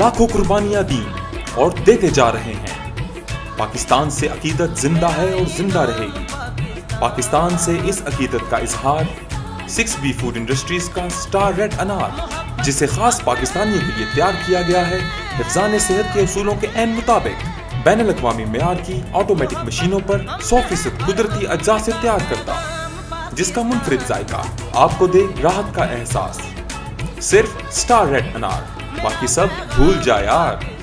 लाखों कुर्बानियां दी और देते जा रहे हैं। पाकिस्तान से अकीदत जिंदा है और जिंदा रहेगी। पाकिस्तान से इस अकीदत का इजहार 6B फूड इंडस्ट्रीज का स्टार रेड अनार, जिसे खास पाकिस्तानियों के लिए तैयार किया गया है, हिफ्ज़ान सेहत के असूलों के अहम मुताबिक बैनुल अक़वामी मियार की ऑटोमेटिक मशीनों पर 100% कुदरती अज्जा से तैयार करता, जिसका मुनफरिद जायका आपको दे राहत का एहसास। सिर्फ स्टार रेड अनार, बाकी सब भूल जा यार।